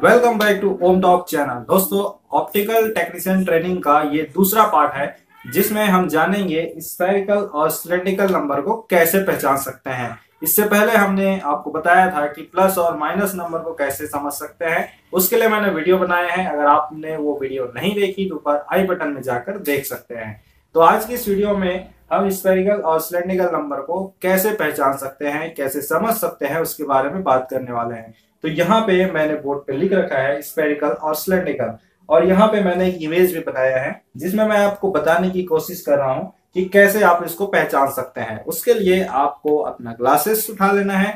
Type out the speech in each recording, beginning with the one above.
Welcome back to Om talk channel. दोस्तों, optical technician training का ये दूसरा पार्ट है जिसमें हम जानेंगे स्फेरिकल और सिलेंड्रिकल नंबर को कैसे पहचान सकते हैं। इससे पहले हमने आपको बताया था कि प्लस और माइनस नंबर को कैसे समझ सकते हैं, उसके लिए मैंने वीडियो बनाए हैं। अगर आपने वो वीडियो नहीं देखी तो ऊपर आई बटन में जाकर देख सकते हैं। तो आज की इस वीडियो में हम स्फेरिकल और सिलेंड्रिकल नंबर को कैसे पहचान सकते हैं, कैसे समझ सकते हैं, उसके बारे में बात करने वाले हैं। तो यहाँ पे मैंने बोर्ड पे लिख रखा है स्फेरिकल और सिलेंड्रिकल, और यहाँ पे मैंने एक इमेज भी बनाया है जिसमें मैं आपको बताने की कोशिश कर रहा हूँ कि कैसे आप इसको पहचान सकते हैं। उसके लिए आपको अपना ग्लासेस उठा लेना है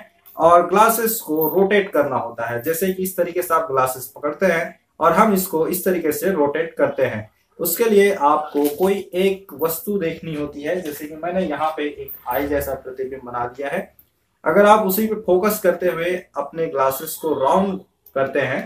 और ग्लासेस को रोटेट करना होता है, जैसे कि इस तरीके से आप ग्लासेस पकड़ते हैं और हम इसको इस तरीके से रोटेट करते हैं। उसके लिए आपको कोई एक वस्तु देखनी होती है, जैसे कि मैंने यहाँ पे एक आई जैसा प्रतिबिंब बना दिया है। अगर आप उसी पे फोकस करते हुए अपने ग्लासेस को राउंड करते हैं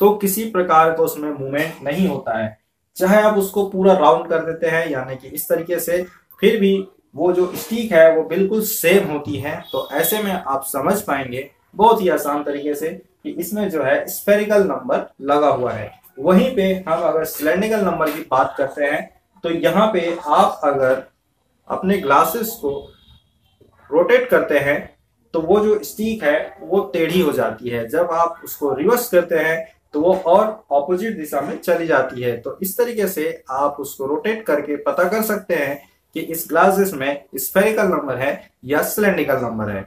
तो किसी प्रकार का उसमें मूवमेंट नहीं होता है। चाहे आप उसको पूरा राउंड कर देते हैं यानी कि इस तरीके से, फिर भी वो जो स्टिक है वो बिल्कुल सेम होती है। तो ऐसे में आप समझ पाएंगे बहुत ही आसान तरीके से कि इसमें जो है स्फेरिकल नंबर लगा हुआ है। वहीं पे हम अगर सिलेंड्रिकल नंबर की बात करते हैं तो यहाँ पे आप अगर अपने ग्लासेस को रोटेट करते हैं तो वो जो स्टिक है वो टेढ़ी हो जाती है। जब आप उसको रिवर्स करते हैं तो वो और ऑपोजिट दिशा में चली जाती है। तो इस तरीके से आप उसको रोटेट करके पता कर सकते हैं कि इस ग्लासेस में स्फेरिकल नंबर है या सिलेंड्रिकल नंबर है।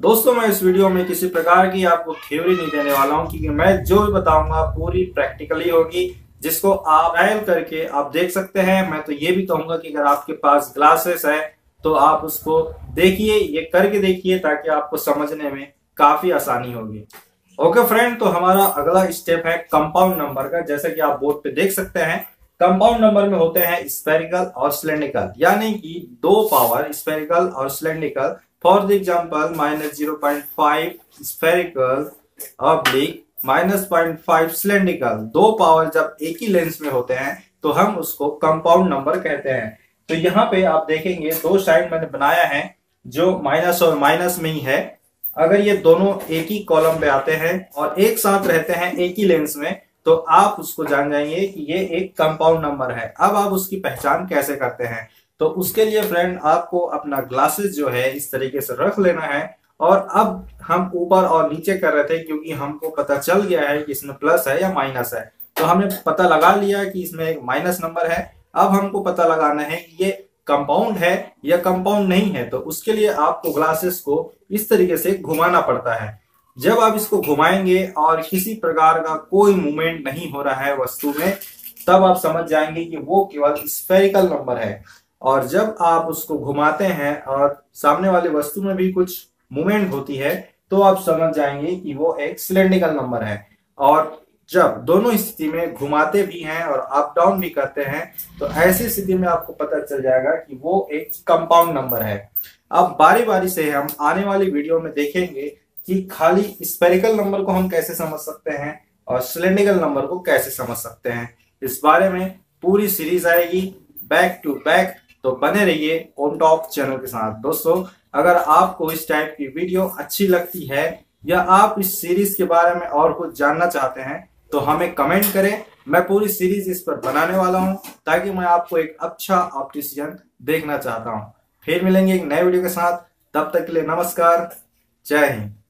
दोस्तों, मैं इस वीडियो में किसी प्रकार की आपको थ्योरी नहीं देने वाला हूं, क्योंकि मैं जो भी बताऊंगा पूरी प्रैक्टिकली होगी, जिसको आप ट्रायल करके आप देख सकते हैं। मैं तो ये भी कहूंगा कि अगर आपके पास ग्लासेस है तो आप उसको देखिए, ये करके देखिए, ताकि आपको समझने में काफी आसानी होगी। ओके फ्रेंड, तो हमारा अगला स्टेप है कंपाउंड नंबर का। जैसे कि आप बोर्ड पे देख सकते हैं, कंपाउंड नंबर में होते हैं स्फेरिकल और सिलेंड्रिकल, यानी कि दो पावर स्फेरिकल और cylindrical. For the example -0.5 spherical oblique -0.5 cylindrical, दो पावर जब एक ही लेंस में होते हैं तो हम उसको कंपाउंड नंबर कहते हैं। तो यहाँ पे आप देखेंगे दो साइन मैंने बनाया है जो माइनस और माइनस में ही है। अगर ये दोनों एक ही कॉलम पे आते हैं और एक साथ रहते हैं एक ही लेंस में तो आप उसको जान जाएंगे कि ये एक कंपाउंड नंबर है। अब आप उसकी पहचान कैसे करते हैं, तो उसके लिए फ्रेंड आपको अपना ग्लासेस जो है इस तरीके से रख लेना है। और अब हम ऊपर और नीचे कर रहे थे क्योंकि हमको पता चल गया है कि इसमें प्लस है या माइनस है। तो हमने पता लगा लिया कि इसमें एक माइनस नंबर है। अब हमको पता लगाना है कि ये कंपाउंड है या कंपाउंड नहीं है। तो उसके लिए आपको ग्लासेस को इस तरीके से घुमाना पड़ता है। जब आप इसको घुमाएंगे और किसी प्रकार का कोई मूवमेंट नहीं हो रहा है वस्तु में, तब आप समझ जाएंगे कि वो केवल स्फेरिकल नंबर है। और जब आप उसको घुमाते हैं और सामने वाले वस्तु में भी कुछ मूवमेंट होती है तो आप समझ जाएंगे कि वो एक सिलेंड्रिकल नंबर है। और जब दोनों स्थिति में घुमाते भी हैं और अप डाउन भी करते हैं तो ऐसी स्थिति में आपको पता चल जाएगा कि वो एक कंपाउंड नंबर है। अब बारी बारी से हम आने वाली वीडियो में देखेंगे कि खाली स्फेरिकल नंबर को हम कैसे समझ सकते हैं और सिलेंड्रिकल नंबर को कैसे समझ सकते हैं। इस बारे में पूरी सीरीज आएगी बैक टू बैक, तो बने रहिए OMTalk चैनल के साथ। दोस्तों, अगर आपको इस टाइप की वीडियो अच्छी लगती है या आप इस सीरीज के बारे में और कुछ जानना चाहते हैं तो हमें कमेंट करें। मैं पूरी सीरीज इस पर बनाने वाला हूं, ताकि मैं आपको एक अच्छा ऑप्टिशियन देखना चाहता हूं। फिर मिलेंगे एक नए वीडियो के साथ, तब तक के लिए नमस्कार, जय हिंद।